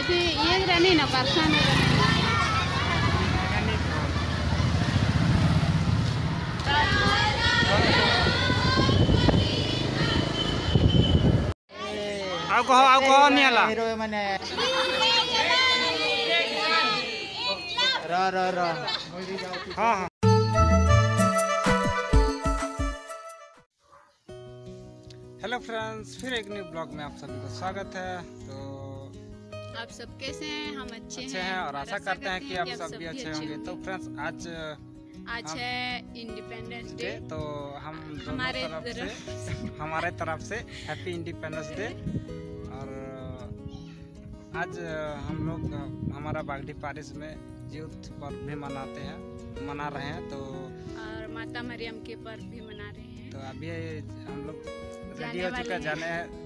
ఇది ఏదిరని నా person alcohol ni ala hero mane ra ha ha hello friends, फिर एक नए ब्लॉग में आप सभी का स्वागत है। तो आप सब कैसे हैं? हम अच्छे हैं और आशा करते हैं कि आप सब भी अच्छे होंगे। तो फ्रेंड्स, आज है इंडिपेंडेंस डे, तो हम हमारे तरफ से हैप्पी इंडिपेंडेंस डे। और आज हम लोग हमारा बागडी पारिस में यूथ पर्व भी मना रहे हैं। तो और माता मरियम के पर्व भी मना रहे हैं। तो अभी हम लोग रेडी हो चुके,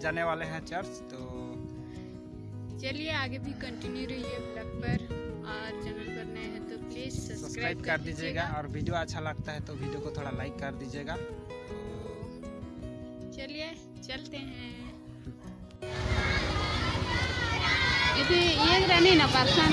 जाने वाले हैं चर्च। तो चलिए आगे भी कंटिन्यू रहिए ब्लॉग पर, और चैनल पर नए हैं तो प्लीज सब्सक्राइब कर दीजिएगा, और वीडियो अच्छा लगता है तो वीडियो को थोड़ा लाइक कर दीजिएगा। चलिए चलते हैं। इसे ये रहने ना परसान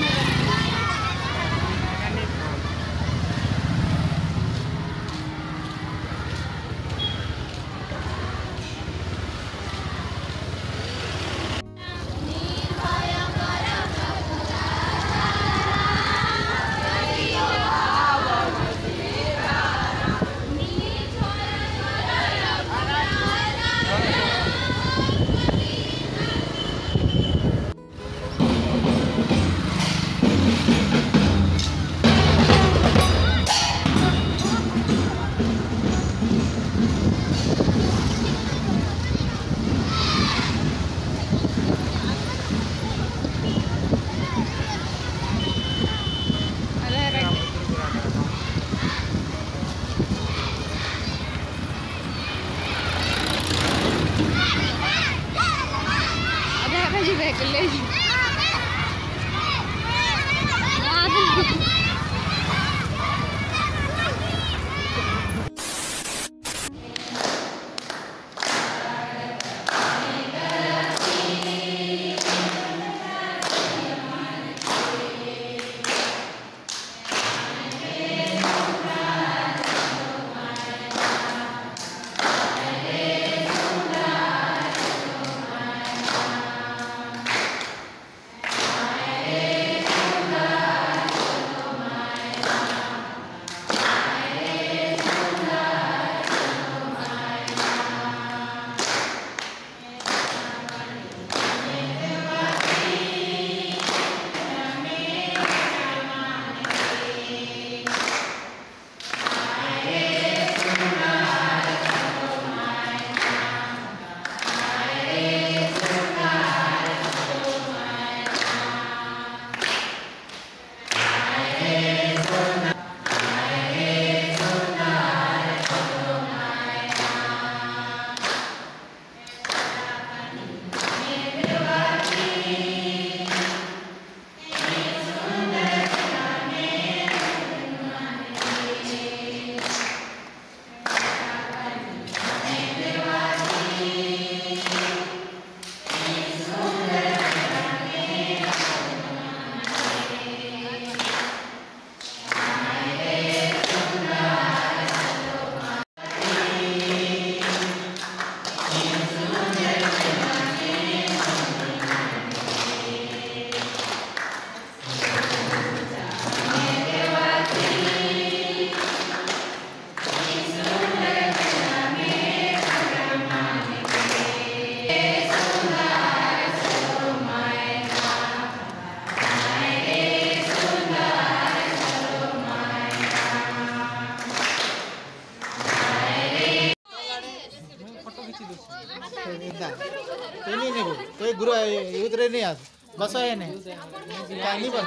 नहीं आज बस है ने पानी बन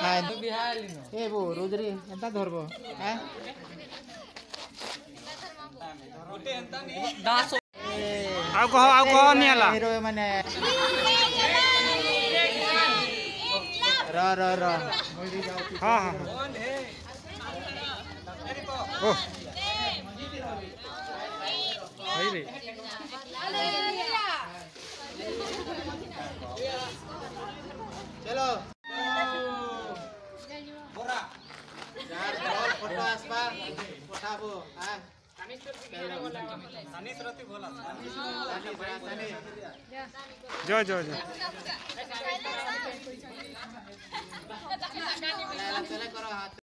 हां तो बिहार लिनो ए वो रोजरी एंता धरबो हैं ओटे एंता नहीं 10 अल्कोहल नहीं आला हीरो माने रा हां हां कौन है ओ भाई रे हेलो बोरा यार बॉल फोटो आसपा पठाबो हां तनिष रति बोला जय जय जय चले करो हाथ।